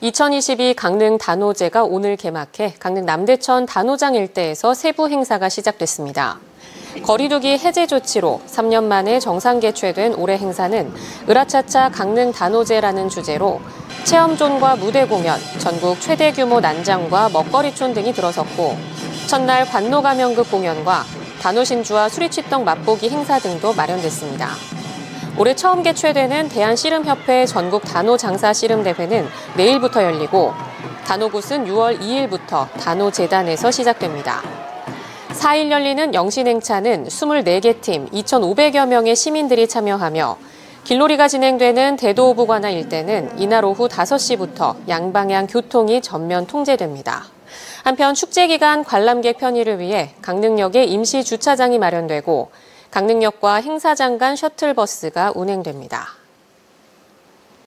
2022 강릉 단오제가 오늘 개막해 강릉 남대천 단오장 일대에서 세부 행사가 시작됐습니다. 거리두기 해제 조치로 3년 만에 정상 개최된 올해 행사는 으라차차 강릉 단오제라는 주제로 체험존과 무대 공연, 전국 최대 규모 난장과 먹거리촌 등이 들어섰고 첫날 관노 가면극 공연과 단오신주와 수리취떡 맛보기 행사 등도 마련됐습니다. 올해 처음 개최되는 대한씨름협회 전국 단오 장사 씨름대회는 내일부터 열리고 단오굿은 6월 2일부터 단오재단에서 시작됩니다. 4일 열리는 영신행차는 24개 팀 2,500여 명의 시민들이 참여하며 길놀이가 진행되는 대도호부관아 일대는 이날 오후 5시부터 양방향 교통이 전면 통제됩니다. 한편 축제기간 관람객 편의를 위해 강릉역에 임시 주차장이 마련되고 강릉역과 행사장 간 셔틀버스가 운행됩니다.